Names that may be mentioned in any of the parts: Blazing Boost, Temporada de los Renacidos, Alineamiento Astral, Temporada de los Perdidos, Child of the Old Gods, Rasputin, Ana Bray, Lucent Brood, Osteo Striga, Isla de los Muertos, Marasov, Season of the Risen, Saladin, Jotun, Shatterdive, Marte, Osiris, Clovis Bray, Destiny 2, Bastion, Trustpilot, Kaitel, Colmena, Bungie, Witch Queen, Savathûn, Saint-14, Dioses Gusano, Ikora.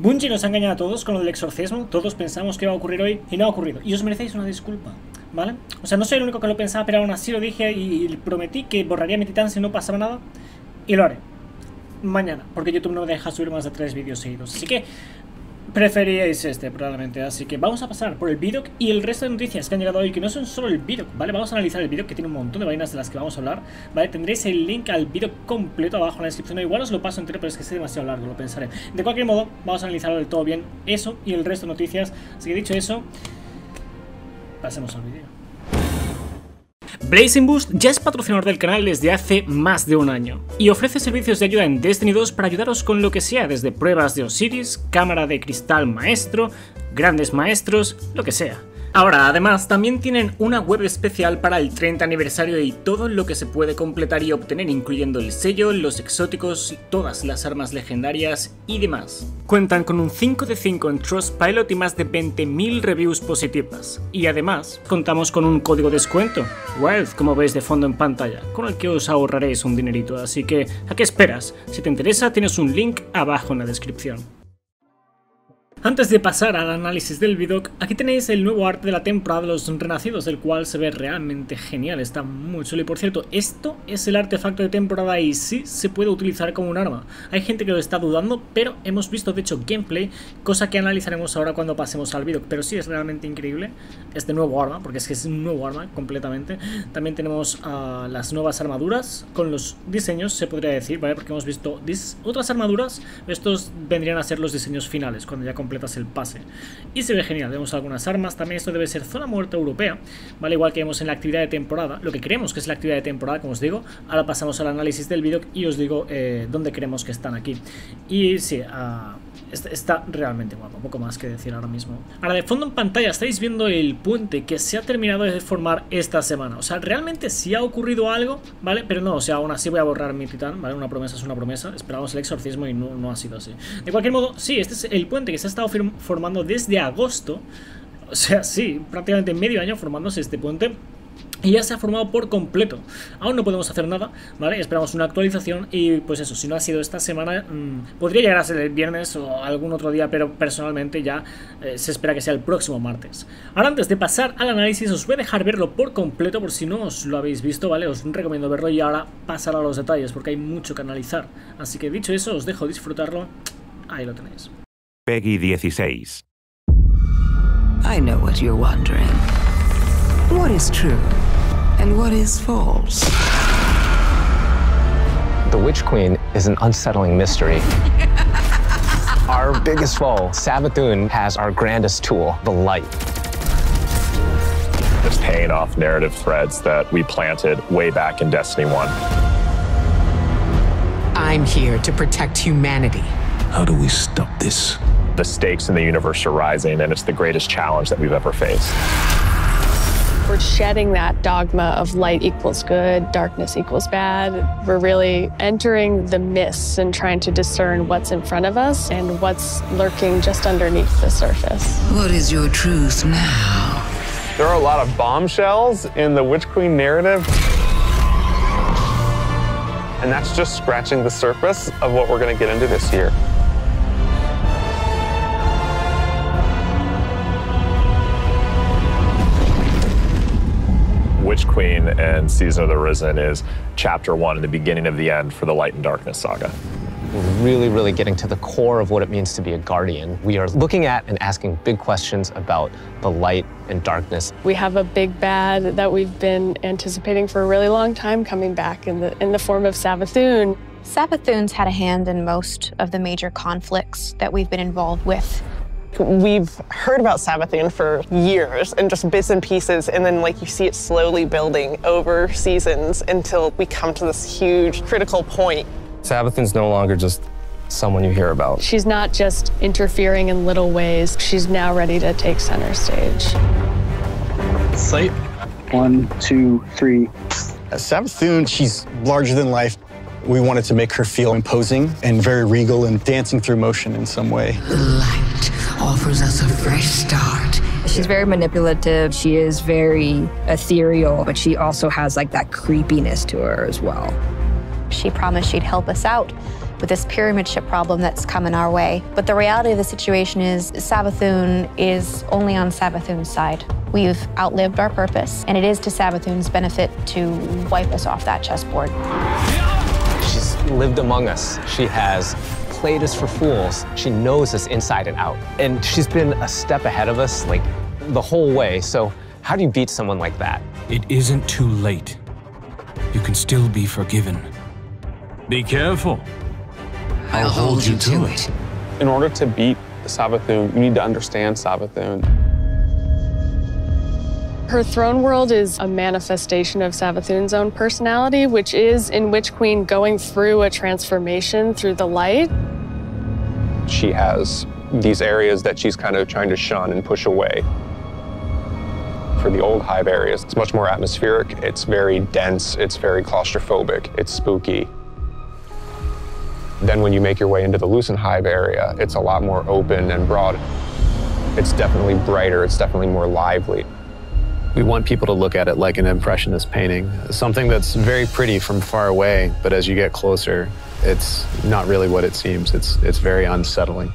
Bungie nos ha engañado a todos con lo del exorcismo. Todos pensamos que iba a ocurrir hoy y no ha ocurrido. Y os merecéis una disculpa, ¿vale? O sea, no soy el único que lo pensaba, pero aún así lo dije y prometí que borraría mi titán si no pasaba nada. Y lo haré mañana, porque YouTube no me deja subir más de 3 vídeos seguidos. Así que preferíais este, probablemente. Así que vamos a pasar por el Vidoc y el resto de noticias que han llegado hoy, que no son solo el Vidoc, ¿vale? Vamos a analizar el Vidoc, que tiene un montón de vainas de las que vamos a hablar, ¿vale? Tendréis el link al Vidoc completo abajo en la descripción. Igual os lo paso entero, pero es que es demasiado largo, lo pensaré. De cualquier modo, vamos a analizarlo del todo bien, eso y el resto de noticias. Así que dicho eso, pasemos al vídeo. Blazing Boost ya es patrocinador del canal desde hace más de un año y ofrece servicios de ayuda en Destiny 2 para ayudaros con lo que sea, desde pruebas de Osiris, cámara de cristal maestro, grandes maestros, lo que sea. Ahora, además, también tienen una web especial para el 30 aniversario y todo lo que se puede completar y obtener, incluyendo el sello, los exóticos, todas las armas legendarias y demás. Cuentan con un 5 de 5 en Trustpilot y más de 20.000 reviews positivas. Y además, contamos con un código de descuento, WILD, como veis de fondo en pantalla, con el que os ahorraréis un dinerito, así que ¿a qué esperas? Si te interesa, tienes un link abajo en la descripción. Antes de pasar al análisis del Vidoc, aquí tenéis el nuevo arte de la temporada de los Renacidos, el cual se ve realmente genial, está muy chulo. Y por cierto, esto es el artefacto de temporada y sí se puede utilizar como un arma. Hay gente que lo está dudando, pero hemos visto de hecho gameplay, cosa que analizaremos ahora cuando pasemos al Vidoc. Pero sí, es realmente increíble este nuevo arma, porque es que es un nuevo arma completamente. También tenemos las nuevas armaduras, con los diseños se podría decir, ¿vale? Porque hemos visto otras armaduras, estos vendrían a ser los diseños finales, cuando ya completas el pase, y se ve genial. Vemos algunas armas, también esto debe ser zona muerta europea, vale, igual que vemos en la actividad de temporada, lo que creemos que es la actividad de temporada, como os digo. Ahora pasamos al análisis del Vidoc y os digo dónde creemos que están aquí, y sí, está realmente guapo, poco más que decir ahora mismo. Ahora de fondo en pantalla estáis viendo el puente que se ha terminado de formar esta semana, o sea, realmente sí ha ocurrido algo, vale, pero no, o sea, aún así voy a borrar mi titán, vale, una promesa es una promesa, esperábamos el exorcismo y no ha sido así. De cualquier modo, sí, este es el puente que se ha estado formando desde agosto, o sea, sí, prácticamente medio año formándose este puente. Y ya se ha formado por completo. Aún no podemos hacer nada, ¿vale? Esperamos una actualización y pues eso, si no ha sido esta semana, podría llegar a ser el viernes o algún otro día, pero personalmente ya se espera que sea el próximo martes. Ahora, antes de pasar al análisis, os voy a dejar verlo por completo por si no os lo habéis visto, ¿vale? Os recomiendo verlo y ahora pasar a los detalles porque hay mucho que analizar. Así que dicho eso, os dejo disfrutarlo. Ahí lo tenéis. Peggy 16. I know what you're wondering. What is true and what is false? The Witch Queen is an unsettling mystery. Our biggest foe, Savathûn, has our grandest tool, the light. It's paying off narrative threads that we planted way back in Destiny 1. I'm here to protect humanity. How do we stop this? The stakes in the universe are rising, and it's the greatest challenge that we've ever faced. We're shedding that dogma of light equals good, darkness equals bad. We're really entering the mists and trying to discern what's in front of us and what's lurking just underneath the surface. What is your truth now? There are a lot of bombshells in the Witch Queen narrative. And that's just scratching the surface of what we're going to get into this year. Witch Queen and Season of the Risen is chapter 1, the beginning of the end for the Light and Darkness saga. We're really getting to the core of what it means to be a guardian. We are looking at and asking big questions about the light and darkness. We have a big bad that we've been anticipating for a really long time coming back in the form of Savathûn. Savathûn's had a hand in most of the major conflicts that we've been involved with. We've heard about Savathûn for years and just bits and pieces, and then like you see it slowly building over seasons until we come to this huge critical point. Savathûn's no longer just someone you hear about. She's not just interfering in little ways. She's now ready to take center stage. Sight. 1, 2, 3. Savathûn, she's larger than life. We wanted to make her feel imposing and very regal and dancing through motion in some way. Light offers us a fresh start. She's very manipulative. She is very ethereal, but she also has like that creepiness to her as well. She promised she'd help us out, with this pyramid ship problem that's coming our way. But the reality of the situation is Savathûn is only on Savathûn's side. We've outlived our purpose, and it is to Savathûn's benefit to wipe us off that chessboard. She's lived among us. She has played us for fools. She knows us inside and out. And she's been a step ahead of us, like, the whole way. So how do you beat someone like that? It isn't too late. You can still be forgiven. Be careful. I'll hold you to it. In order to beat Savathûn, you need to understand Savathûn. Her throne world is a manifestation of Savathûn's own personality, which is, in Witch Queen, going through a transformation through the light. She has these areas that she's kind of trying to shun and push away. For the old hive areas, it's much more atmospheric, it's very dense, it's very claustrophobic, it's spooky. Then when you make your way into the Lucent hive area, it's a lot more open and broad. It's definitely brighter, it's definitely more lively. We want people to look at it like an impressionist painting, something that's very pretty from far away, but as you get closer, it's not really what it seems. It's very unsettling.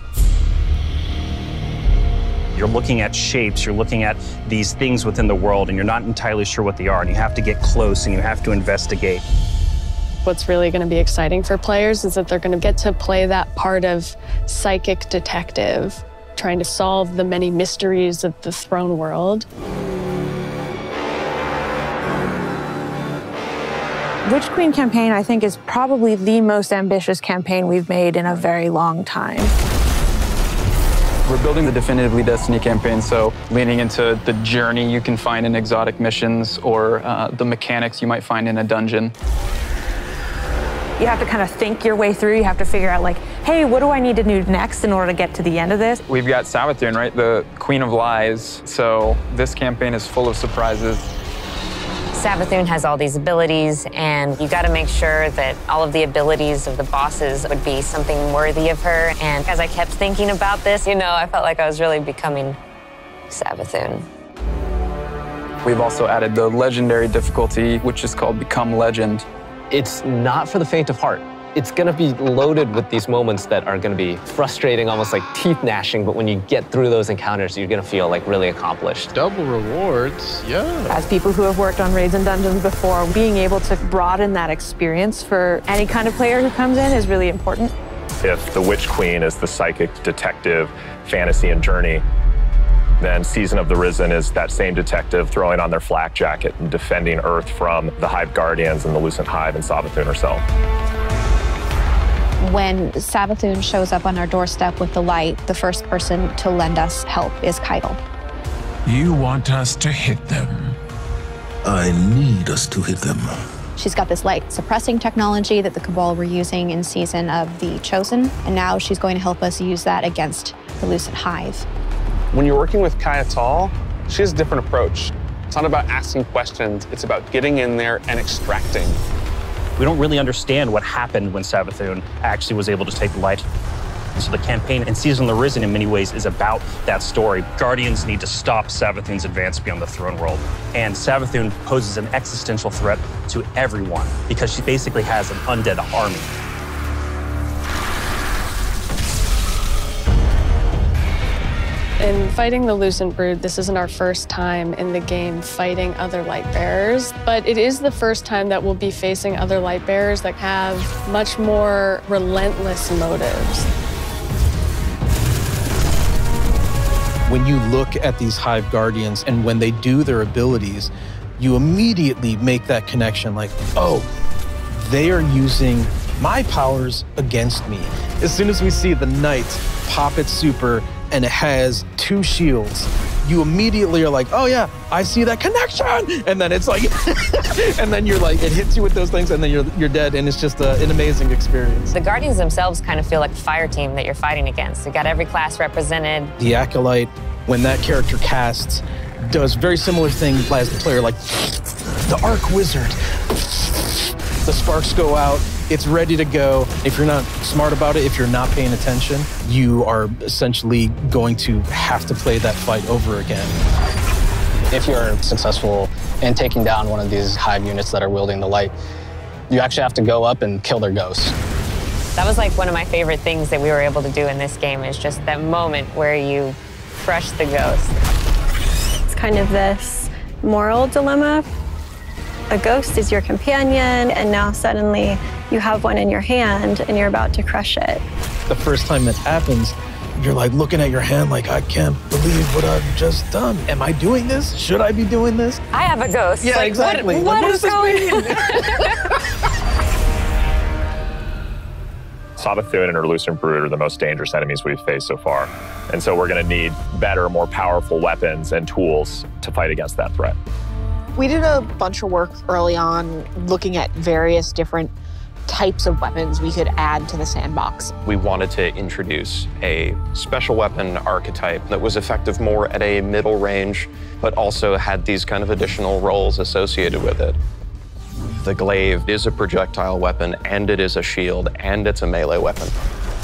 You're looking at shapes, you're looking at these things within the world, and you're not entirely sure what they are, and you have to get close, and you have to investigate. What's really going to be exciting for players is that they're going to get to play that part of psychic detective, trying to solve the many mysteries of the throne world. Witch Queen campaign, I think, is probably the most ambitious campaign we've made in a very long time. We're building the Definitively Destiny campaign, so leaning into the journey you can find in exotic missions or the mechanics you might find in a dungeon. You have to kind of think your way through. You have to figure out, like, hey, what do I need to do next in order to get to the end of this? We've got Savathûn, right? The Queen of Lies. So this campaign is full of surprises. Savathûn has all these abilities, and you got to make sure that all of the abilities of the bosses would be something worthy of her. And as I kept thinking about this, you know, I felt like I was really becoming Savathûn. We've also added the legendary difficulty, which is called Become Legend. It's not for the faint of heart. It's going to be loaded with these moments that are going to be frustrating, almost like teeth gnashing, but when you get through those encounters, you're going to feel like really accomplished. Double rewards, yeah. As people who have worked on raids and dungeons before, being able to broaden that experience for any kind of player who comes in is really important. If the Witch Queen is the psychic detective, fantasy, and journey, then Season of the Risen is that same detective throwing on their flak jacket and defending Earth from the Hive Guardians and the Lucent Hive and Savathûn herself. When Savathûn shows up on our doorstep with the light, the first person to lend us help is Kaitel. You want us to hit them. I need us to hit them. She's got this light suppressing technology that the Cabal were using in Season of the Chosen, and now she's going to help us use that against the Lucent Hive. When you're working with Kaitel, she has a different approach. It's not about asking questions, it's about getting in there and extracting. We don't really understand what happened when Savathûn actually was able to take the light. So the campaign and Season of the Risen in many ways is about that story. Guardians need to stop Savathûn's advance beyond the throne world. And Savathûn poses an existential threat to everyone because she basically has an undead army. In fighting the Lucent Brood, this isn't our first time in the game fighting other light bearers, but it is the first time that we'll be facing other light bearers that have much more relentless motives. When you look at these Hive Guardians and when they do their abilities, you immediately make that connection like, oh, they are using my powers against me. As soon as we see the Knight pop its super, and it has two shields, you immediately are like, oh yeah, I see that connection. And then it's like, and then you're like, it hits you with those things and then you're dead, and it's just an amazing experience. The Guardians themselves kind of feel like a fire team that you're fighting against. You got every class represented. The Acolyte, when that character casts, does very similar thing as the player, like the Arc Wizard. The sparks go out, it's ready to go. If you're not smart about it, if you're not paying attention, you are essentially going to have to play that fight over again. If you're successful in taking down one of these Hive units that are wielding the light, you actually have to go up and kill their ghosts. That was like one of my favorite things that we were able to do in this game is just that moment where you crush the ghost. It's kind of this moral dilemma. A ghost is your companion, and now suddenly you have one in your hand and you're about to crush it. The first time that happens, you're like looking at your hand like, I can't believe what I've just done. Am I doing this? Should I be doing this? I have a ghost. Yeah, like, exactly. What is going on? Savathûn and her Lucent Brood are the most dangerous enemies we've faced so far. And so we're going to need better, more powerful weapons and tools to fight against that threat. We did a bunch of work early on looking at various different types of weapons we could add to the sandbox. We wanted to introduce a special weapon archetype that was effective more at a middle range, but also had these kind of additional roles associated with it. The Glaive is a projectile weapon, and it is a shield, and it's a melee weapon.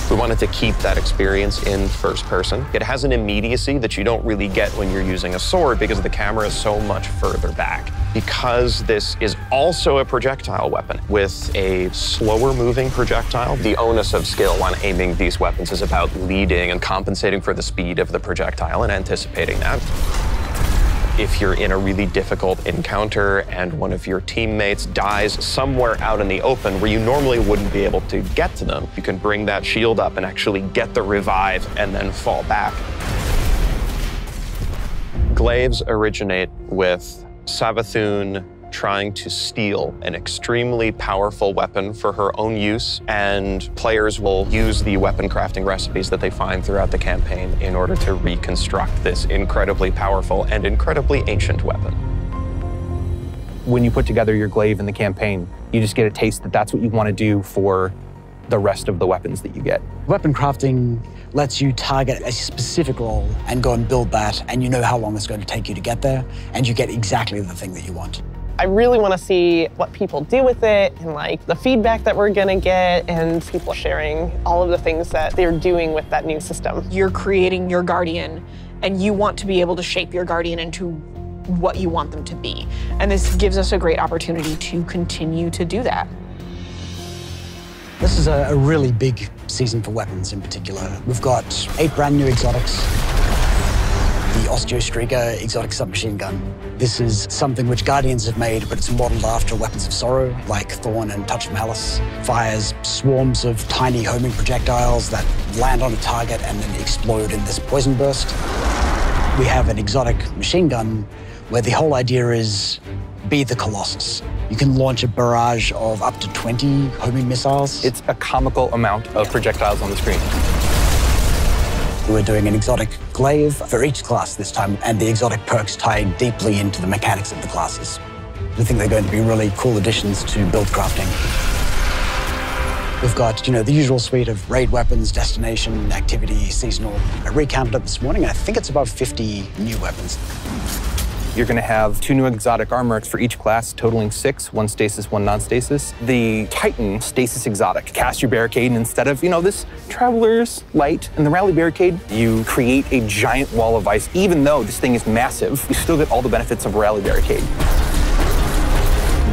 We wanted to keep that experience in first person. It has an immediacy that you don't really get when you're using a sword because the camera is so much further back. Because this is also a projectile weapon, with a slower moving projectile, the onus of skill on aiming these weapons is about leading and compensating for the speed of the projectile and anticipating that. If you're in a really difficult encounter and one of your teammates dies somewhere out in the open where you normally wouldn't be able to get to them, you can bring that shield up and actually get the revive and then fall back. Glaives originate with Savathûn trying to steal an extremely powerful weapon for her own use, and players will use the weapon crafting recipes that they find throughout the campaign in order to reconstruct this incredibly powerful and incredibly ancient weapon. When you put together your glaive in the campaign, you just get a taste that that's what you want to do for the rest of the weapons that you get. Weapon crafting lets you target a specific role and go and build that, and you know how long it's going to take you to get there, and you get exactly the thing that you want. I really want to see what people do with it and like the feedback that we're going to get and people sharing all of the things that they're doing with that new system. You're creating your guardian and you want to be able to shape your guardian into what you want them to be. And this gives us a great opportunity to continue to do that. This is a really big season for weapons in particular. We've got 8 brand new exotics. The Osteo Striga exotic submachine gun. This is something which Guardians have made, but it's modeled after weapons of sorrow, like Thorn and Touch of Malice. Fires swarms of tiny homing projectiles that land on a target and then explode in this poison burst. We have an exotic machine gun where the whole idea is be the Colossus. You can launch a barrage of up to 20 homing missiles. It's a comical amount of projectiles on the screen. We're doing an exotic glaive for each class this time, and the exotic perks tie deeply into the mechanics of the classes. We think they're going to be really cool additions to build crafting. We've got, you know, the usual suite of raid weapons, destination, activity, seasonal. I recounted it this morning, and I think it's above 50 new weapons. You're going to have 2 new exotic armors for each class, totaling 6, 1 stasis, 1 non-stasis. The Titan stasis exotic, cast your barricade, and instead of, you know, this Traveler's Light and the Rally Barricade, you create a giant wall of ice. Even though this thing is massive, you still get all the benefits of Rally Barricade.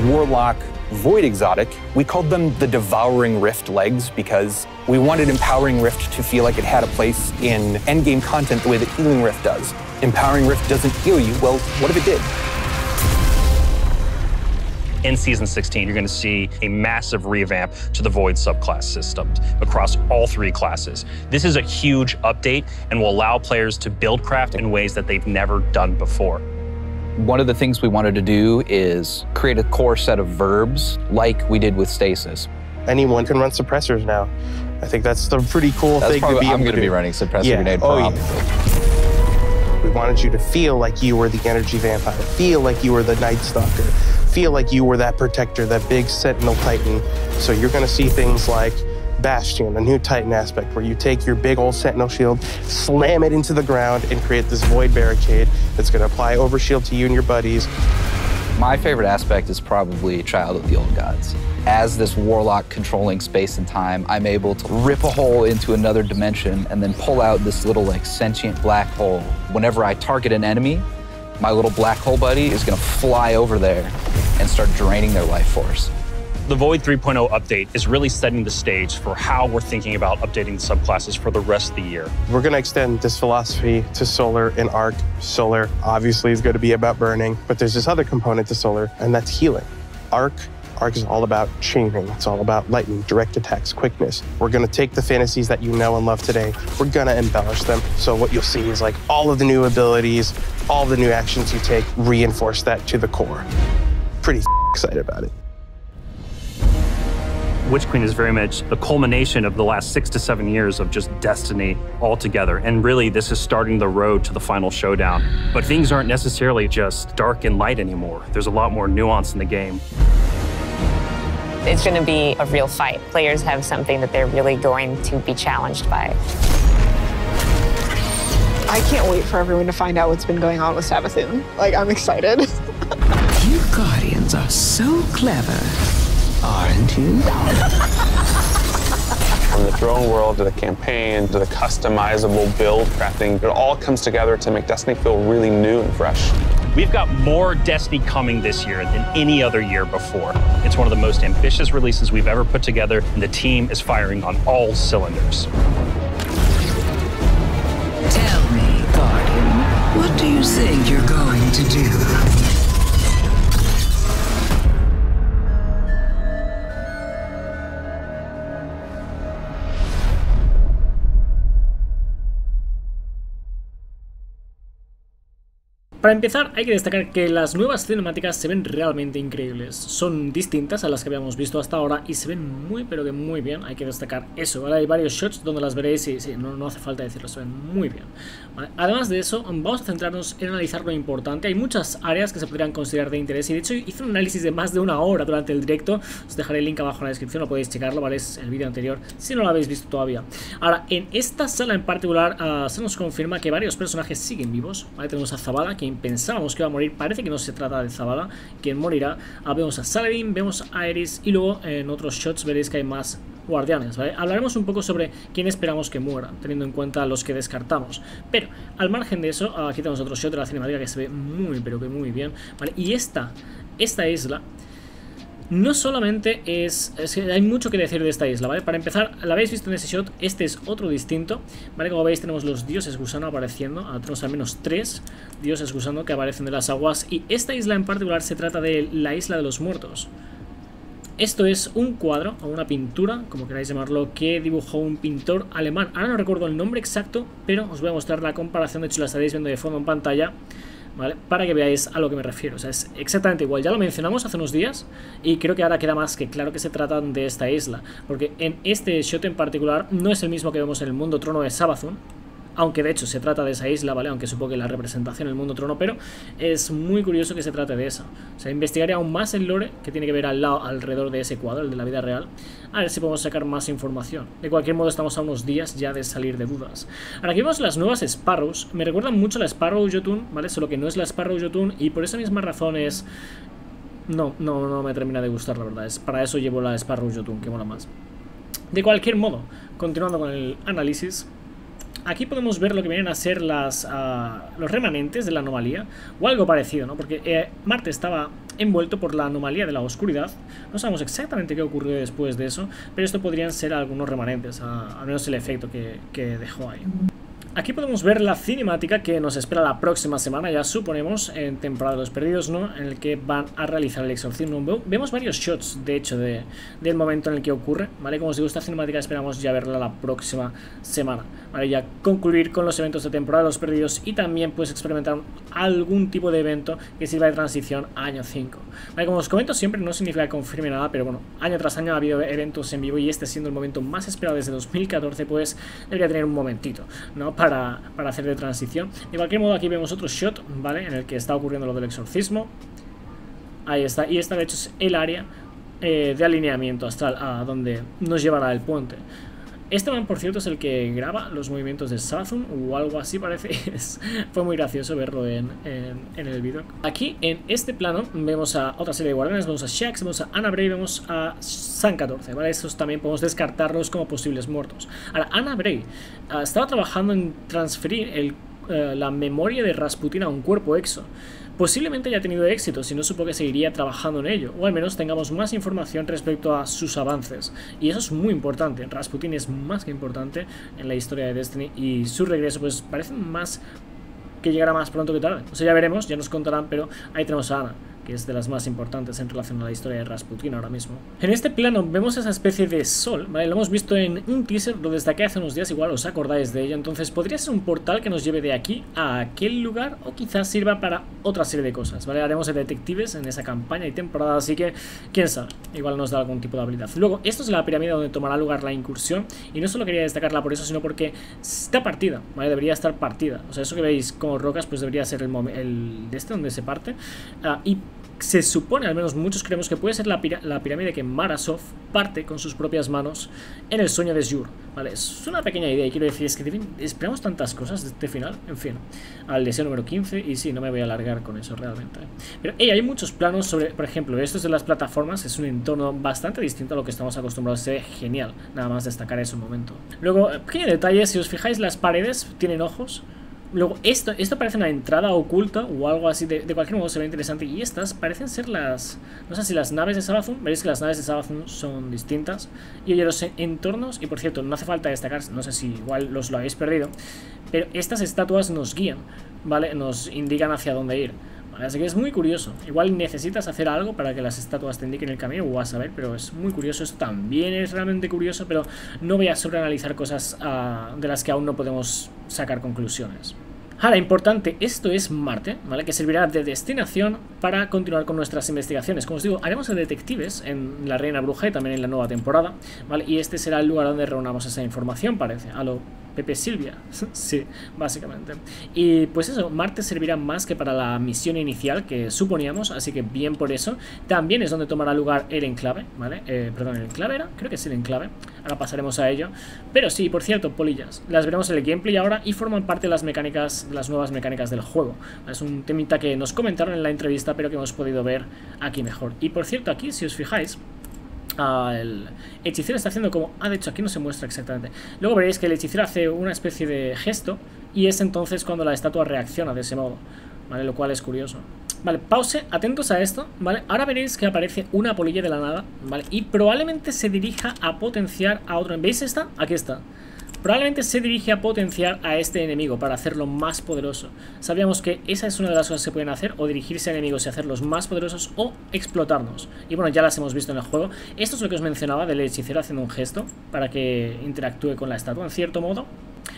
Warlock Void exotic, we called them the Devouring Rift legs because we wanted Empowering Rift to feel like it had a place in endgame content the way that Healing Rift does. Empowering Rift doesn't heal you. Well, what if it did? In Season 16, you're going to see a massive revamp to the Void subclass systems across all 3 classes. This is a huge update and will allow players to build craft in ways that they've never done before. One of the things we wanted to do is create a core set of verbs like we did with stasis. Anyone can run suppressors now. I think that's the pretty cool thing to be able to do. I'm going to be running suppressor grenade probably. Yeah. We wanted you to feel like you were the energy vampire, feel like you were the Night Stalker, feel like you were that protector, that big sentinel titan. So you're going to see things like Bastion, a new titan aspect, where you take your big old sentinel shield, slam it into the ground, and create this void barricade that's going to apply overshield to you and your buddies. My favorite aspect is probably Child of the Old Gods. As this warlock controlling space and time, I'm able to rip a hole into another dimension and then pull out this little like sentient black hole. Whenever I target an enemy, my little black hole buddy is gonna fly over there and start draining their life force. The Void 3.0 update is really setting the stage for how we're thinking about updating the subclasses for the rest of the year. We're going to extend this philosophy to Solar and Arc. Solar obviously is going to be about burning, but there's this other component to Solar, and that's healing. Arc is all about chaining. It's all about lightning, direct attacks, quickness. We're going to take the fantasies that you know and love today. We're going to embellish them. So what you'll see is like all of the new abilities, all the new actions you take, reinforce that to the core. Pretty excited about it. Witch Queen is very much the culmination of the last 6 to 7 years of just Destiny altogether. And really, this is starting the road to the final showdown. But things aren't necessarily just dark and light anymore. There's a lot more nuance in the game. It's going to be a real fight. Players have something that they're really going to be challenged by. I can't wait for everyone to find out what's been going on with Savathûn. Like, I'm excited. You Guardians are so clever, aren't you? From the drone world to the campaign to the customizable build crafting, it all comes together to make Destiny feel really new and fresh. We've got more Destiny coming this year than any other year before. It's one of the most ambitious releases we've ever put together, and the team is firing on all cylinders. Tell me, Guardian, what do you think you're going to do? Para empezar, hay que destacar que las nuevas cinemáticas se ven realmente increíbles. Son distintas a las que habíamos visto hasta ahora y se ven muy, pero que muy bien. Hay que destacar eso, ¿vale? Hay varios shots donde las veréis y sí, no hace falta decirlo, se ven muy bien, ¿vale? Además de eso, vamos a centrarnos en analizar lo importante. Hay muchas áreas que se podrían considerar de interés y de hecho hice un análisis de más de una hora durante el directo. Os dejaré el link abajo en la descripción, lo podéis checarlo, ¿vale? Es el vídeo anterior si no lo habéis visto todavía. Ahora, en esta sala en particular se nos confirma que varios personajes siguen vivos, ¿vale? Tenemos a Zavala, quien pensábamos que iba a morir, parece que no se trata de Zavala quien morirá. Vemos a Saladin, vemos a Iris y luego en otros shots veréis que hay más guardianes, ¿vale? Hablaremos un poco sobre quién esperamos que muera, teniendo en cuenta los que descartamos. Pero al margen de eso, aquí tenemos otro shot de la cinemática que se ve muy, pero que muy bien, ¿vale? Y esta isla no solamente es que hay mucho que decir de esta isla, ¿vale? Para empezar, la habéis visto en ese shot, este es otro distinto, ¿vale? Como veis, tenemos los dioses gusano apareciendo, tenemos al menos 3 dioses gusano que aparecen de las aguas, y esta isla en particular se trata de la Isla de los Muertos. Esto es un cuadro o una pintura, como queráis llamarlo, que dibujó un pintor alemán. Ahora no recuerdo el nombre exacto, pero os voy a mostrar la comparación, de hecho la estaréis viendo de fondo en pantalla, ¿vale? Para que veáis a lo que me refiero. O sea, es exactamente igual. Ya lo mencionamos hace unos días y creo que ahora queda más que claro que se tratan de esta isla, porque en este shot en particular no es el mismo que vemos en el mundo trono de Savathûn, aunque de hecho se trata de esa isla, ¿vale? Aunque supongo que la representación del mundo trono, pero es muy curioso que se trate de esa. O sea, investigaré aún más el lore que tiene que ver alrededor de ese cuadro, el de la vida real, a ver si podemos sacar más información. De cualquier modo, estamos a unos días ya de salir de dudas. Ahora, aquí vemos las nuevas Sparrows. Me recuerdan mucho a la Sparrow Jotun, ¿vale? Solo que no es la Sparrow Jotun y por esa misma razón es... No me termina de gustar, la verdad. Es para eso llevo la Sparrow Jotun, que mola más. De cualquier modo, continuando con el análisis, aquí podemos ver lo que vienen a ser los remanentes de la anomalía, o algo parecido, ¿no? Porque Marte estaba envuelto por la anomalía de la oscuridad. No sabemos exactamente qué ocurrió después de eso, pero esto podrían ser algunos remanentes, al menos el efecto que dejó ahí. Aquí podemos ver la cinemática que nos espera la próxima semana, ya suponemos, en Temporada de los Perdidos, ¿no? En el que van a realizar el exorcismo. Vemos varios shots, de hecho, del momento en el que ocurre, ¿vale? Como os digo, esta cinemática esperamos ya verla la próxima semana, ¿vale? Ya concluir con los eventos de Temporada de los Perdidos y también, pues, experimentar algún tipo de evento que sirva de transición a año 5. ¿Vale? Como os comento siempre, no significa que confirme nada, pero bueno, año tras año ha habido eventos en vivo y este, siendo el momento más esperado desde 2014, pues, debería tener un momentito, ¿no? Para hacer de transición. De cualquier modo, aquí vemos otro shot, ¿vale? En el que está ocurriendo lo del exorcismo. Ahí está. Y esta, de hecho, es el área de alineamiento astral, a donde nos llevará el puente. Este man, por cierto, es el que graba los movimientos de Savathûn o algo así, parece. Fue muy gracioso verlo en el vídeo. Aquí, en este plano, vemos a otra serie de guardianes. Vemos a Shaxx, vemos a Ana Bray, vemos a Saint-14, ¿vale? Estos también podemos descartarlos como posibles muertos. Ahora, Ana Bray estaba trabajando en transferir la memoria de Rasputin a un cuerpo exo, Posiblemente haya tenido éxito, si no supo que seguiría trabajando en ello, o al menos tengamos más información respecto a sus avances. Y eso es muy importante. Rasputin es más que importante en la historia de Destiny, y su regreso pues parece más que llegará más pronto que tarde. O sea, ya veremos, ya nos contarán, pero ahí tenemos a Ana, que es de las más importantes en relación a la historia de Rasputin ahora mismo. En este plano vemos esa especie de sol, ¿vale? Lo hemos visto en un teaser, lo destaqué hace unos días, igual os acordáis de ello. Entonces podría ser un portal que nos lleve de aquí a aquel lugar, o quizás sirva para otra serie de cosas, ¿vale? Haremos de detectives en esa campaña y temporada, así que quién sabe, igual nos da algún tipo de habilidad. Luego, esto es la pirámide donde tomará lugar la incursión, y no solo quería destacarla por eso, sino porque está partida, ¿vale? Debería estar partida. O sea, eso que veis como rocas, pues debería ser el de este donde se parte. Y se supone, al menos muchos creemos, que puede ser la pirámide que Marasov parte con sus propias manos en el sueño de Sjur, ¿vale? Es una pequeña idea, y quiero decir, es que esperamos tantas cosas de este final, en fin, al deseo número 15, y sí, no me voy a alargar con eso realmente. Pero hey, hay muchos planos sobre, por ejemplo, estos de las plataformas, es un entorno bastante distinto a lo que estamos acostumbrados, se ve genial, nada más destacar ese momento. Luego, pequeño detalle, si os fijáis, las paredes tienen ojos. Luego, esto parece una entrada oculta o algo así, de cualquier modo se ve interesante. Y estas parecen ser las, no sé si las naves de Savathûn. Veréis que las naves de Savathûn son distintas. Y oye, los entornos, y por cierto, no hace falta destacar, no sé si igual lo habéis perdido, pero estas estatuas nos guían, ¿vale? Nos indican hacia dónde ir, ¿vale? Así que es muy curioso. Igual necesitas hacer algo para que las estatuas te indiquen el camino, o a saber, pero es muy curioso. Esto también es realmente curioso, pero no voy a sobreanalizar cosas de las que aún no podemos sacar conclusiones. Ahora, importante, esto es Marte, ¿vale? Que servirá de destinación para continuar con nuestras investigaciones. Como os digo, haremos de detectives en la Reina Bruja y también en la nueva temporada, ¿vale? Y este será el lugar donde reunamos esa información, parece, a lo Pepe Silvia. Sí, básicamente. Y pues eso, Marte servirá más que para la misión inicial que suponíamos, así que bien por eso. También es donde tomará lugar el enclave, ¿vale? Perdón, ¿el enclave era? Creo que es el enclave. Ahora pasaremos a ello. Pero sí, por cierto, polillas. Las veremos en el gameplay ahora y forman parte de las mecánicas, las nuevas mecánicas del juego. Es un temita que nos comentaron en la entrevista, pero que hemos podido ver aquí mejor. Y por cierto, aquí, si os fijáis, el hechicero está haciendo como... Ah, de hecho, aquí no se muestra exactamente. Luego veréis que el hechicero hace una especie de gesto, y es entonces cuando la estatua reacciona de ese modo, ¿vale? Lo cual es curioso. Vale, pause, atentos a esto, ¿vale? Ahora veréis que aparece una polilla de la nada, ¿vale? Y probablemente se dirija a potenciar a otro... ¿Veis esta? Aquí está. Probablemente se dirige a potenciar a este enemigo para hacerlo más poderoso. Sabíamos que esa es una de las cosas que pueden hacer, o dirigirse a enemigos y hacerlos más poderosos, o explotarnos. Y bueno, ya las hemos visto en el juego. Esto es lo que os mencionaba del hechicero haciendo un gesto para que interactúe con la estatua, en cierto modo.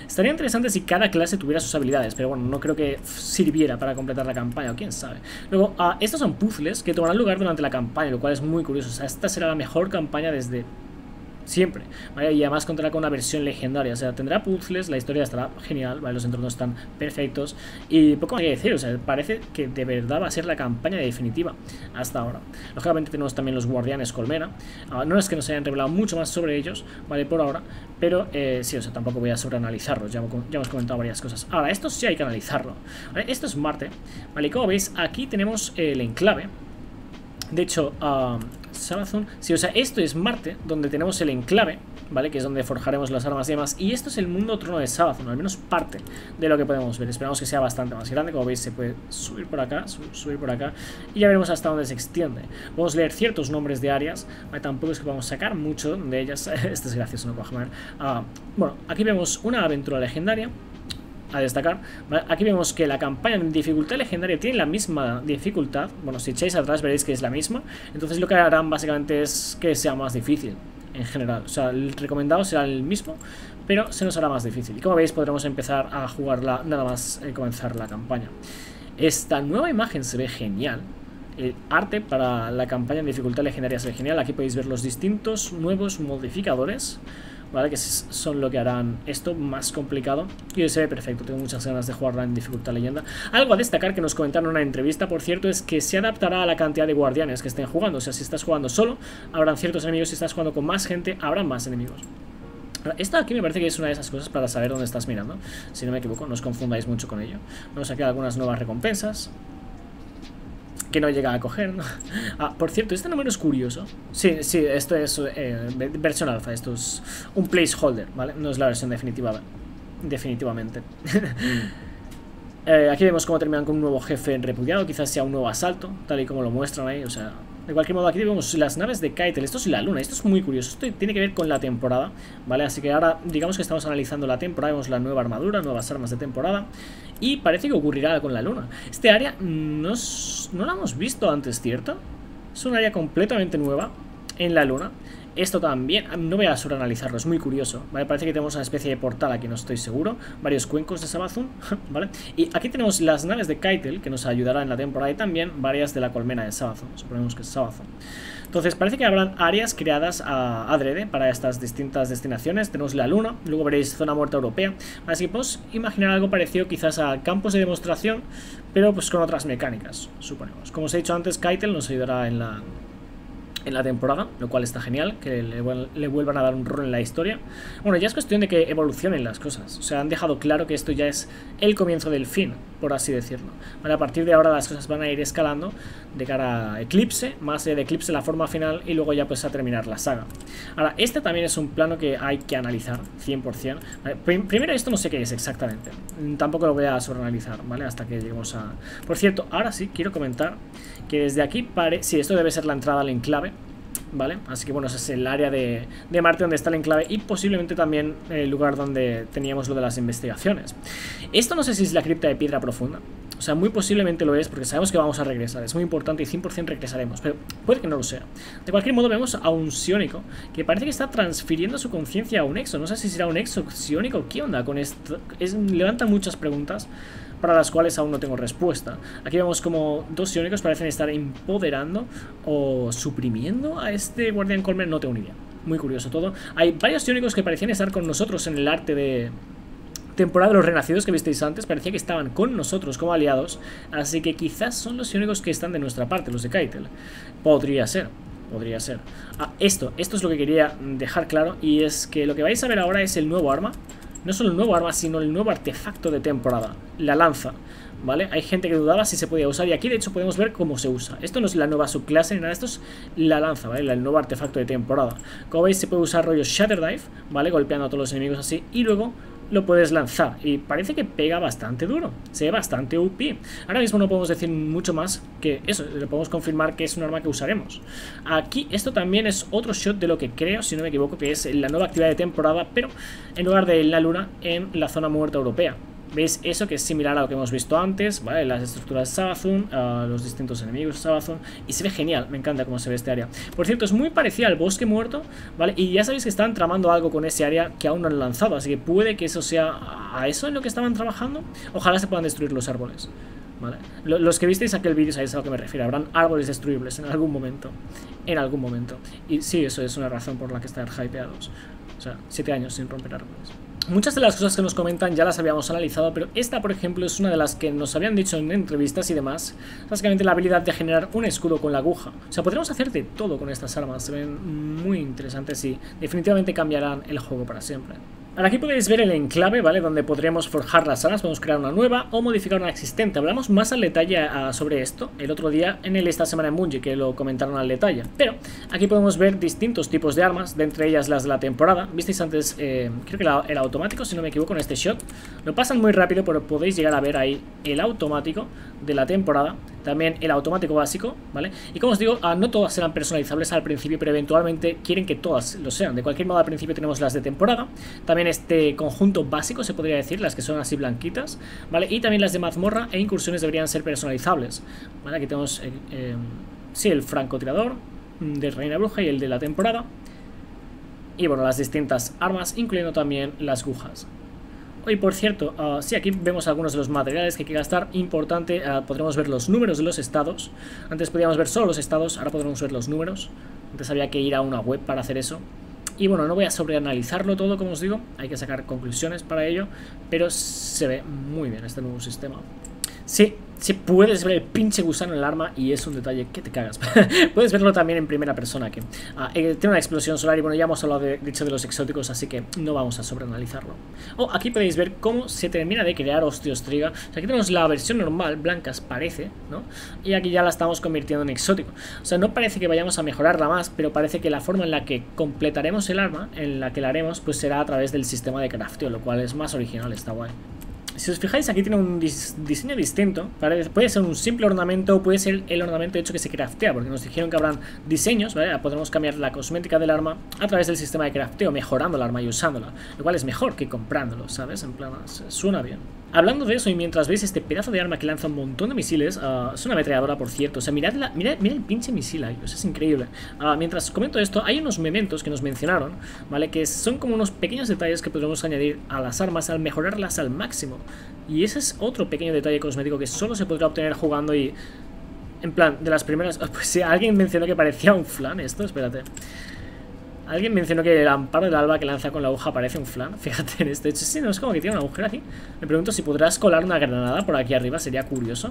Estaría interesante si cada clase tuviera sus habilidades, pero bueno, no creo que sirviera para completar la campaña, o quién sabe. Luego, estos son puzzles que tomarán lugar durante la campaña, lo cual es muy curioso. O sea, esta será la mejor campaña desde... siempre, ¿vale? Y además contará con una versión legendaria, o sea, tendrá puzzles, la historia estará genial, ¿vale? Los entornos están perfectos y poco más que decir, o sea, parece que de verdad va a ser la campaña definitiva hasta ahora. Lógicamente tenemos también los guardianes colmena, no es que nos hayan revelado mucho más sobre ellos, ¿vale? Por ahora, pero sí, o sea, tampoco voy a sobreanalizarlos, ya hemos comentado varias cosas. Ahora, esto sí hay que analizarlo, ¿vale? Esto es Marte, ¿vale? Y como veis, aquí tenemos el enclave, de hecho... Savathûn, sí, o sea, esto es Marte, donde tenemos el enclave, ¿vale? Que es donde forjaremos las armas y demás. Y esto es el mundo trono de Savathûn, al menos parte de lo que podemos ver. Esperamos que sea bastante más grande. Como veis, se puede subir por acá, subir por acá, y ya veremos hasta dónde se extiende. Podemos leer ciertos nombres de áreas, ¿vale? Tampoco es que podamos sacar mucho de ellas. Esto es gracioso, no puedo jamás. Bueno, aquí vemos una aventura legendaria a destacar, ¿vale? Aquí vemos que la campaña en dificultad legendaria tiene la misma dificultad. Bueno, si echáis atrás veréis que es la misma. Entonces lo que harán básicamente es que sea más difícil en general. O sea, el recomendado será el mismo, pero se nos hará más difícil. Y como veis, podremos empezar a jugarla nada más comenzar la campaña. Esta nueva imagen se ve genial. El arte para la campaña en dificultad legendaria se ve genial. Aquí podéis ver los distintos nuevos modificadores, ¿vale? Que son lo que harán esto más complicado. Y se ve perfecto, tengo muchas ganas de jugarla en dificultad leyenda. Algo a destacar que nos comentaron en una entrevista, por cierto, es que se adaptará a la cantidad de guardianes que estén jugando. O sea, si estás jugando solo, habrán ciertos enemigos. Si estás jugando con más gente, habrán más enemigos. Esta aquí me parece que es una de esas cosas para saber dónde estás mirando, si no me equivoco, no os confundáis mucho con ello. Vamos a crear algunas nuevas recompensas que no llega a coger, ¿no? Por cierto, este número es curioso. Sí, sí, esto es versión alfa. Esto es un placeholder, ¿vale? No es la versión definitiva, definitivamente. Aquí vemos cómo terminan con un nuevo jefe repudiado. Quizás sea un nuevo asalto, tal y como lo muestran ahí. O sea, de cualquier modo, aquí vemos las naves de Kaitel. Esto es la luna, esto es muy curioso. Esto tiene que ver con la temporada, ¿vale? Así que ahora digamos que estamos analizando la temporada. Vemos la nueva armadura, nuevas armas de temporada. Y parece que ocurrirá con la luna. Este área no la hemos visto antes, ¿cierto? Es un área completamente nueva en la luna. Esto también, no voy a sobreanalizarlo, es muy curioso, ¿vale? Parece que tenemos una especie de portal aquí, no estoy seguro. Varios cuencos de Savathûn, ¿vale? Y aquí tenemos las naves de Kaitel, que nos ayudará en la temporada, y también varias de la colmena de Savathûn, suponemos que es Savathûn. Entonces parece que habrán áreas creadas a adrede para estas distintas destinaciones. Tenemos la luna, luego veréis zona muerta europea. Así que podemos imaginar algo parecido quizás a campos de demostración, pero pues con otras mecánicas, suponemos. Como os he dicho antes, Kaitel nos ayudará en la temporada, lo cual está genial, que le vuelvan a dar un rol en la historia. Bueno, ya es cuestión de que evolucionen las cosas. O sea, han dejado claro que esto ya es el comienzo del fin, por así decirlo. Bueno, a partir de ahora las cosas van a ir escalando de cara a Eclipse, más de Eclipse la forma final, y luego ya pues a terminar la saga. Ahora, este también es un plano que hay que analizar 100%. Vale, primero esto no sé qué es exactamente, tampoco lo voy a sobreanalizar, ¿vale? Hasta que lleguemos a... Por cierto, ahora sí, quiero comentar que desde aquí parece... Sí, esto debe ser la entrada al enclave, ¿vale? Así que bueno, ese es el área de Marte donde está el enclave, y posiblemente también el lugar donde teníamos lo de las investigaciones. Esto no sé si es la cripta de piedra profunda. O sea, muy posiblemente lo es, porque sabemos que vamos a regresar. Es muy importante y 100% regresaremos, pero puede que no lo sea. De cualquier modo, vemos a un psiónico que parece que está transfiriendo su conciencia a un exo. No sé si será un exo psiónico. ¿Qué onda con esto? Levanta muchas preguntas para las cuales aún no tengo respuesta. Aquí vemos como dos psiónicos parecen estar empoderando o suprimiendo a este guardián colmen. No tengo ni idea. Muy curioso todo. Hay varios psiónicos que parecían estar con nosotros en el arte de Temporada de los Renacidos que visteis antes. Parecía que estaban con nosotros como aliados, así que quizás son los únicos que están de nuestra parte, los de Kaitel. Podría ser, podría ser. Ah, esto es lo que quería dejar claro, y es que lo que vais a ver ahora es el nuevo arma. No solo el nuevo arma, sino el nuevo artefacto de temporada, la lanza, ¿vale? Hay gente que dudaba si se podía usar, y aquí de hecho podemos ver cómo se usa. Esto no es la nueva subclase ni nada, esto es la lanza, ¿vale? El nuevo artefacto de temporada. Como veis, se puede usar rollo Shatterdive, ¿vale? Golpeando a todos los enemigos así, y luego lo puedes lanzar, y parece que pega bastante duro, se ve bastante OP. Ahora mismo no podemos decir mucho más que eso, lo podemos confirmar que es un arma que usaremos. Aquí esto también es otro shot de lo que creo, si no me equivoco, que es la nueva actividad de temporada, pero en lugar de la luna, en la zona muerta europea. ¿Veis eso? Que es similar a lo que hemos visto antes, ¿vale? Las estructuras de Savathûn, los distintos enemigos de Savathûn, y se ve genial, me encanta cómo se ve este área. Por cierto, es muy parecida al bosque muerto, ¿vale? Y ya sabéis que están tramando algo con ese área que aún no han lanzado, así que puede que eso sea a eso en lo que estaban trabajando. Ojalá se puedan destruir los árboles, ¿vale? Los que visteis aquel vídeo sabéis a lo que me refiero, habrán árboles destruibles en algún momento, Y sí, eso es una razón por la que están hypeados. O sea, 7 años sin romper árboles. Muchas de las cosas que nos comentan ya las habíamos analizado, pero esta, por ejemplo, es una de las que nos habían dicho en entrevistas y demás. Básicamente la habilidad de generar un escudo con la aguja. O sea, podremos hacer de todo con estas armas. Se ven muy interesantes y definitivamente cambiarán el juego para siempre. Ahora aquí podéis ver el enclave, ¿vale? Donde podremos forjar las armas, podemos crear una nueva o modificar una existente. Hablamos más al detalle sobre esto el otro día en el Esta Semana en Bungie, que lo comentaron al detalle. Pero aquí podemos ver distintos tipos de armas, de entre ellas las de la temporada. Visteis antes, creo que el automático, si no me equivoco, en este shot. Lo pasan muy rápido, pero podéis llegar a ver ahí el automático de la temporada. También el automático básico, ¿vale? Y como os digo, no todas serán personalizables al principio, pero eventualmente quieren que todas lo sean. De cualquier modo, al principio tenemos las de temporada. También este conjunto básico, se podría decir, las que son así blanquitas, ¿vale? Y también las de mazmorra e incursiones deberían ser personalizables, ¿vale? Aquí tenemos el francotirador de Reina Bruja y el de la temporada. Y bueno, las distintas armas, incluyendo también las agujas. Y por cierto, sí, aquí vemos algunos de los materiales que hay que gastar. Importante, podremos ver los números de los estados. Antes podíamos ver solo los estados, ahora podremos ver los números. Antes había que ir a una web para hacer eso. Y bueno, no voy a sobreanalizarlo todo, como os digo. Hay que sacar conclusiones para ello, pero se ve muy bien este nuevo sistema. Sí, sí, puedes ver el pinche gusano en el arma, y es un detalle que te cagas. Puedes verlo también en primera persona aquí. Tiene una explosión solar, y bueno, ya hemos hablado de los exóticos, así que no vamos a sobreanalizarlo. Aquí podéis ver cómo se termina de crear Osteo Striga. O sea, aquí tenemos la versión normal, blancas parece, ¿no? Y aquí ya la estamos convirtiendo en exótico. O sea, no parece que vayamos a mejorarla más, pero parece que la forma en la que completaremos el arma, en la que la haremos, pues será a través del sistema de crafteo, lo cual es más original, está guay. Si os fijáis, aquí tiene un diseño distinto, ¿vale? Puede ser un simple ornamento o puede ser el ornamento de hecho que se craftea, porque nos dijeron que habrán diseños, ¿vale? Podremos cambiar la cosmética del arma a través del sistema de crafteo, mejorando el arma y usándola, lo cual es mejor que comprándolo, ¿sabes? En plan, suena bien. Hablando de eso, y mientras veis este pedazo de arma que lanza un montón de misiles, es una ametralladora, por cierto. O sea, mirad el pinche misil ahí, o sea, es increíble. Mientras comento esto, hay unos mementos que nos mencionaron, ¿vale? Que son como unos pequeños detalles que podremos añadir a las armas al mejorarlas al máximo. Y ese es otro pequeño detalle cosmético que solo se podrá obtener jugando y... En plan, de las primeras... Pues si alguien mencionó que parecía un flan esto, espérate. Alguien mencionó que el amparo del alba que lanza con la aguja parece un flan. Fíjate en esto. De hecho, sí, no es como que tiene una agujera aquí. Me pregunto si podrás colar una granada por aquí arriba. Sería curioso.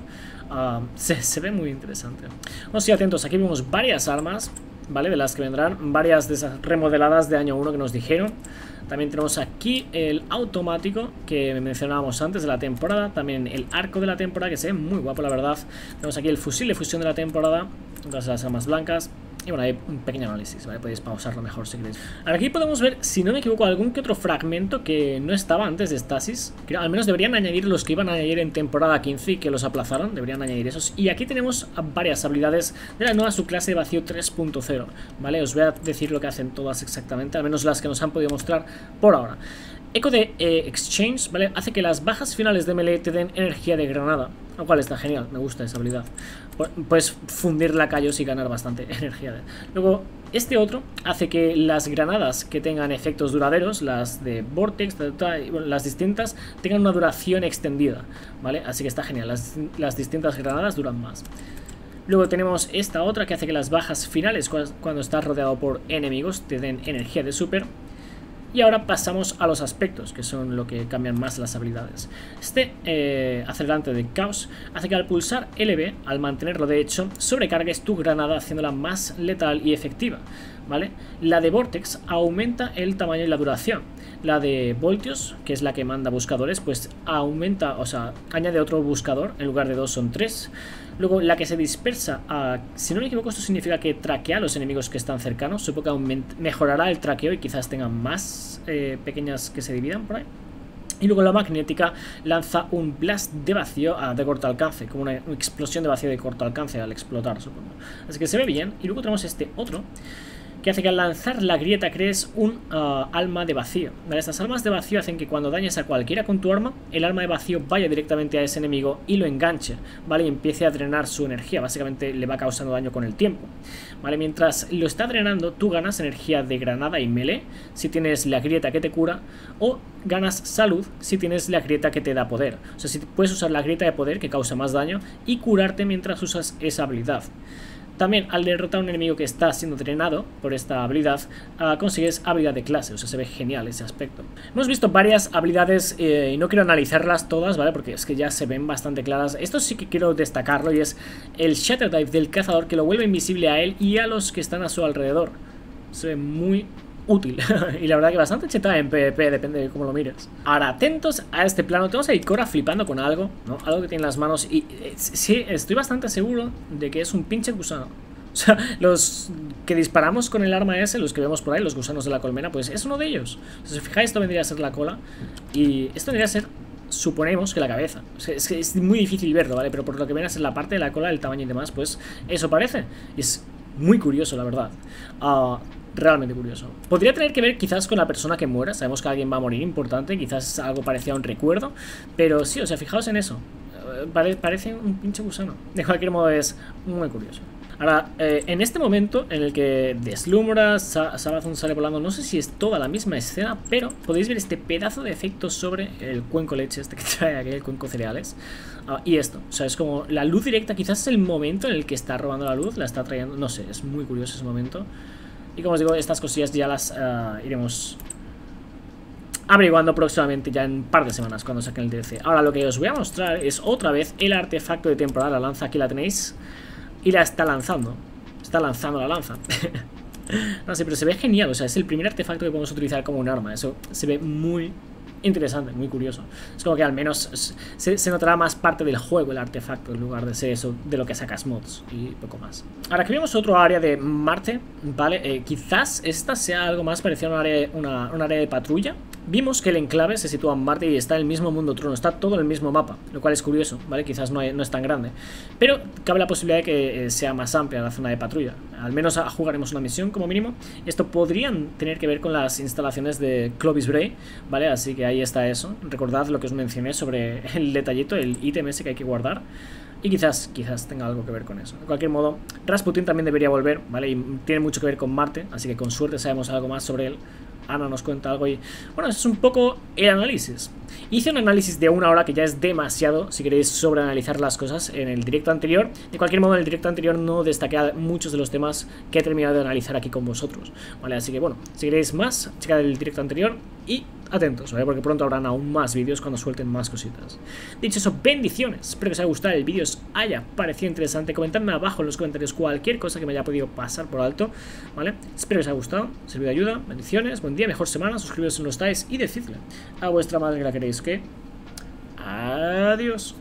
Se ve muy interesante. Vamos a ir atentos. Aquí vemos varias armas, ¿vale? De las que vendrán. Varias de esas remodeladas de año 1 que nos dijeron. También tenemos aquí el automático que mencionábamos antes de la temporada. También el arco de la temporada, que se ve muy guapo, la verdad. Tenemos aquí el fusil de fusión de la temporada. Entonces las armas blancas. Y bueno, hay un pequeño análisis, ¿vale? Podéis pausarlo mejor si queréis. Ahora aquí podemos ver, si no me equivoco, algún que otro fragmento que no estaba antes de Stasis. Creo, al menos deberían añadir los que iban a añadir en temporada 15 y que los aplazaron. Deberían añadir esos. Y aquí tenemos varias habilidades de la nueva subclase de vacío 3.0, ¿vale? Os voy a decir lo que hacen todas exactamente, al menos las que nos han podido mostrar por ahora. Eco de Exchange, ¿vale? Hace que las bajas finales de melee te den energía de granada, lo cual está genial, me gusta esa habilidad. Puedes fundir lacayos y ganar bastante energía. Luego, este otro hace que las granadas que tengan efectos duraderos, las de Vortex, las distintas, tengan una duración extendida, ¿vale? Así que está genial, las distintas granadas duran más. Luego tenemos esta otra que hace que las bajas finales, cuando estás rodeado por enemigos, te den energía de super. Y ahora pasamos a los aspectos, que son lo que cambian más las habilidades. Este acelerante de caos hace que al pulsar LB, al mantenerlo de hecho, sobrecargues tu granada haciéndola más letal y efectiva, ¿vale? La de Vortex aumenta el tamaño y la duración. La de Voltios, que es la que manda buscadores, pues aumenta, o sea, añade otro buscador, en lugar de 2 son 3. Luego la que se dispersa, si no me equivoco esto significa que traquea a los enemigos que están cercanos. Supongo que mejorará el traqueo y quizás tengan más pequeñas que se dividan por ahí. Y luego la magnética lanza un blast de vacío de corto alcance, como una explosión de vacío de corto alcance al explotar, supongo. Así que se ve bien. Y luego tenemos este otro, que hace que al lanzar la grieta crees un alma de vacío. ¿Vale? Estas almas de vacío hacen que cuando dañes a cualquiera con tu arma, el alma de vacío vaya directamente a ese enemigo y lo enganche, ¿vale? Y empiece a drenar su energía. Básicamente le va causando daño con el tiempo, ¿vale? Mientras lo está drenando, tú ganas energía de granada y melee si tienes la grieta que te cura, o ganas salud si tienes la grieta que te da poder. O sea, si puedes usar la grieta de poder que causa más daño y curarte mientras usas esa habilidad. También al derrotar a un enemigo que está siendo drenado por esta habilidad, consigues habilidad de clase, o sea, se ve genial ese aspecto. Hemos visto varias habilidades y no quiero analizarlas todas, ¿vale? Porque es que ya se ven bastante claras. Esto sí que quiero destacarlo y es el Shatterdive del cazador que lo vuelve invisible a él y a los que están a su alrededor. Se ve muy útil y la verdad que bastante chetada en PvP, depende de cómo lo mires. Ahora, atentos a este plano, tenemos a Ikora flipando con algo, ¿no? Algo que tiene en las manos y sí, estoy bastante seguro de que es un pinche gusano. O sea, los que disparamos con el arma ese, los que vemos por ahí, los gusanos de la colmena, pues es uno de ellos. Si os fijáis, esto vendría a ser la cola y esto vendría a ser, suponemos, que la cabeza. O sea, es que es muy difícil verlo, ¿vale? Pero por lo que ven a ser la parte de la cola, el tamaño y demás, pues eso parece. Y es muy curioso, la verdad. Realmente curioso. Podría tener que ver quizás con la persona que muera. Sabemos que alguien va a morir importante. Quizás algo parecía un recuerdo. Pero sí, o sea, fijaos en eso. Parece un pinche gusano. De cualquier modo es muy curioso. Ahora, en este momento en el que deslumbra, Savathûn sale volando, no sé si es toda la misma escena, pero podéis ver este pedazo de efecto sobre el cuenco leche este que trae aquí, el cuenco cereales. Y esto, o sea, es como la luz directa, quizás es el momento en el que está robando la luz, la está trayendo, no sé, es muy curioso ese momento. Y como os digo, estas cosillas ya las iremos averiguando próximamente, ya en un par de semanas cuando saquen el DLC. Ahora lo que os voy a mostrar es otra vez el artefacto de temporada, la lanza, aquí la tenéis. Y la está lanzando. Está lanzando la lanza. No sé, pero se ve genial, o sea, es el primer artefacto que podemos utilizar como un arma. Eso se ve muy interesante, muy curioso. Es como que al menos se notará más parte del juego el artefacto en lugar de ser eso de lo que sacas mods y poco más. Ahora aquí vemos otro área de Marte, ¿vale? Quizás esta sea algo más parecida a un área de patrulla, Vimos que el enclave se sitúa en Marte y está en el mismo mundo trono, está todo en el mismo mapa, lo cual es curioso, ¿vale? Quizás no es tan grande, pero cabe la posibilidad de que sea más amplia la zona de patrulla. Al menos jugaremos una misión como mínimo. Esto podrían tener que ver con las instalaciones de Clovis Bray, ¿vale? Así que ahí está eso. Recordad lo que os mencioné sobre el detallito, el ítem ese que hay que guardar. Y quizás tenga algo que ver con eso. De cualquier modo, Rasputin también debería volver, ¿vale? Y tiene mucho que ver con Marte, así que con suerte sabemos algo más sobre él. Ana nos cuenta algo y... bueno, eso es un poco el análisis. Hice un análisis de 1 hora que ya es demasiado si queréis sobreanalizar las cosas en el directo anterior. De cualquier modo, en el directo anterior no destaqué muchos de los temas que he terminado de analizar aquí con vosotros, ¿vale? Así que bueno, si queréis más, checad el directo anterior y atentos, ¿vale? Porque pronto habrán aún más vídeos cuando suelten más cositas. Dicho eso, bendiciones. Espero que os haya gustado el vídeo, os haya parecido interesante. Comentadme abajo en los comentarios cualquier cosa que me haya podido pasar por alto, ¿vale? Espero que os haya gustado, servido de ayuda. Bendiciones, buen día, mejor semana. Suscribiros si no lo estáis y decidle a vuestra madre que la queréis que... Adiós.